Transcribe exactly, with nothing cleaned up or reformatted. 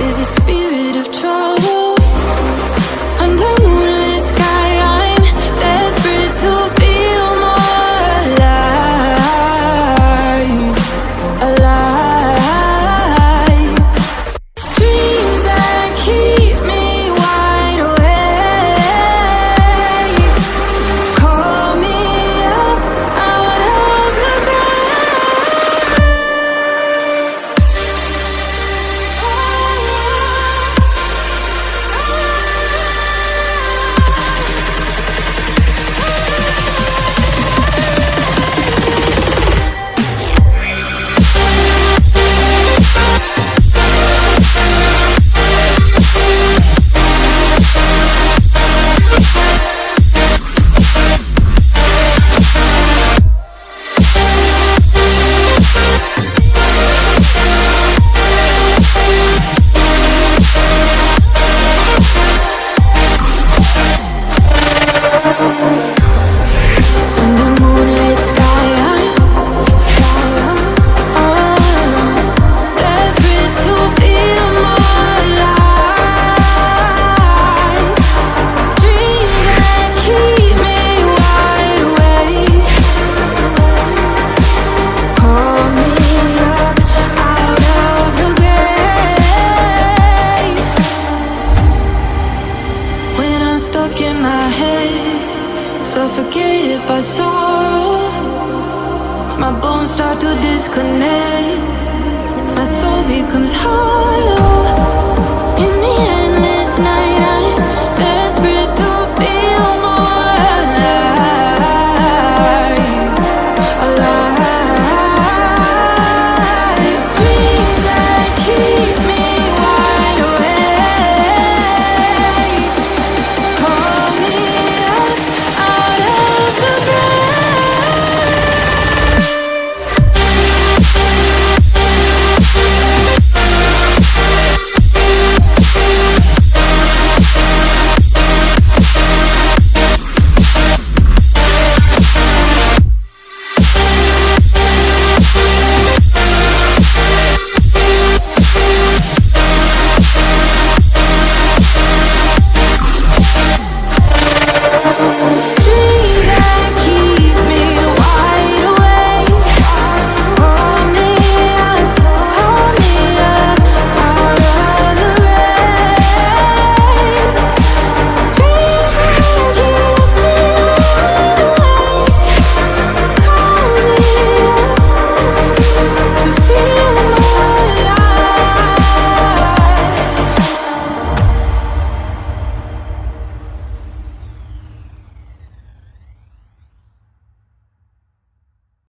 is a spirit of trust.